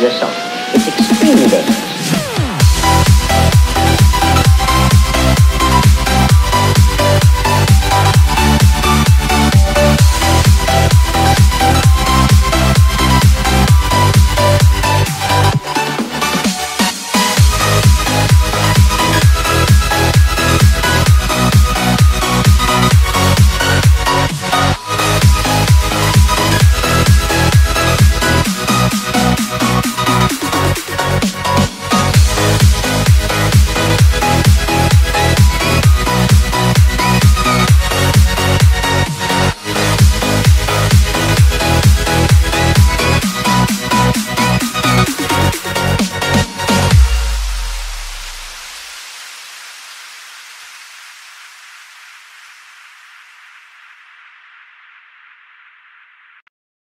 Yourself. It's extremely dangerous.